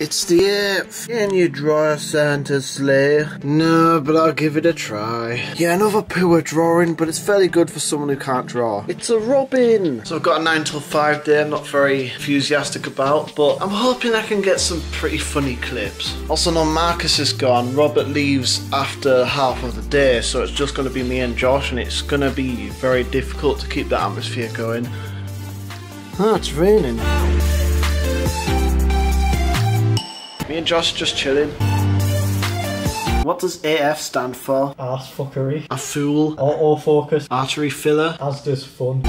It's the 8th. Can you draw Santa's sleigh? No, but I'll give it a try. Yeah, another poor drawing, but it's fairly good for someone who can't draw. It's a robin! So I've got a 9 till 5 day I'm not very enthusiastic about, but I'm hoping I can get some pretty funny clips. Also, now Marcus is gone, Robert leaves after half of the day, so it's just going to be me and Josh, and it's going to be very difficult to keep that atmosphere going. Oh, it's raining. Me and Josh just chilling. What does AF stand for? Arse fuckery. A fool. Autofocus. Artery filler. As does fun.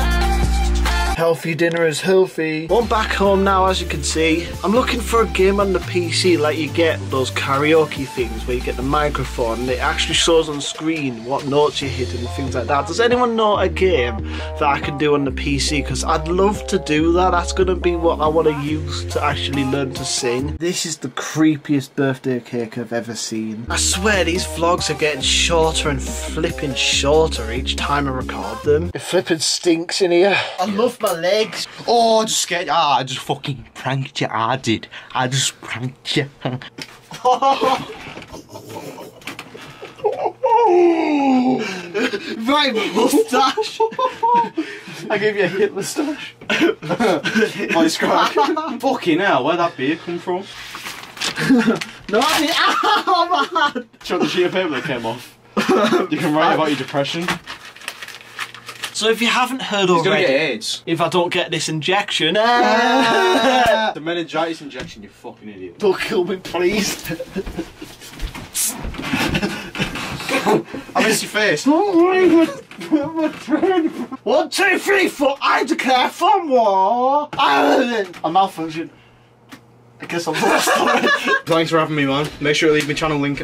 Healthy dinner is healthy. Well, I'm back home now, as you can see. I'm looking for a game on the PC like you get those karaoke things where you get the microphone and it actually shows on screen what notes you're hitting and things like that. Does anyone know a game that I can do on the PC? Because I'd love to do that. That's going to be what I want to use to actually learn to sing. This is the creepiest birthday cake I've ever seen. I swear these vlogs are getting shorter and flipping shorter each time I record them. It flipping stinks in here. I love my legs. Oh, I just scared. Ah, I just fucking pranked you. I did. I just pranked you. Right, moustache. I gave you a hit moustache. Voice crack. Fucking hell, where'd that beer come from? No, I didn't. Oh, man. Show the sheet of paper that came off. You can write about your depression. So if you haven't heard already, get AIDS. If I don't get this injection, the meningitis injection, you fucking idiot. Don't kill me, please. I miss your face. Don't worry, 1, 2, 3, 4. I declare for war. I'm malfunctioning. I guess I'm lost. Thanks for having me, man. Make sure you leave my channel link.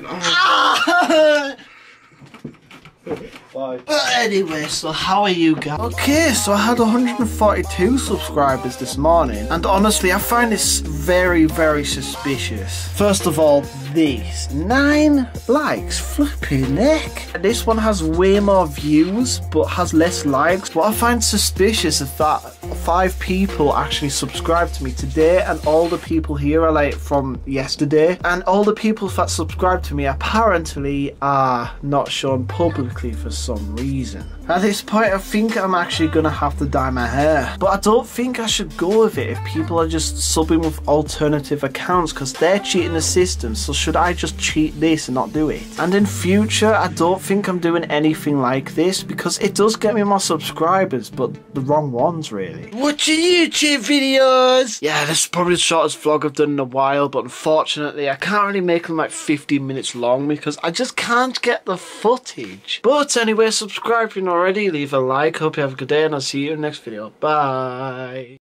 Bye. But anyway, so how are you guys? Okay, so I had 142 subscribers this morning, and honestly, I find this very, very suspicious. First of all, these 9 likes, flipping neck. This one has way more views, but has less likes. What I find suspicious is that 5 people actually subscribed to me today, and all the people here are like from yesterday, and all the people that subscribed to me apparently are not shown publicly for some reason. At this point, I think I'm actually gonna have to dye my hair, but I don't think I should go with it if people are just subbing with alternative accounts, because they're cheating the system. So should I just cheat this and not do it? And in future, I don't think I'm doing anything like this, because it does get me more subscribers, but the wrong ones, really. Watching YouTube videos! Yeah, this is probably the shortest vlog I've done in a while, but unfortunately, I can't really make them like 15 minutes long because I just can't get the footage. But anyway, subscribe if you're not already, leave a like, hope you have a good day, and I'll see you in the next video. Bye!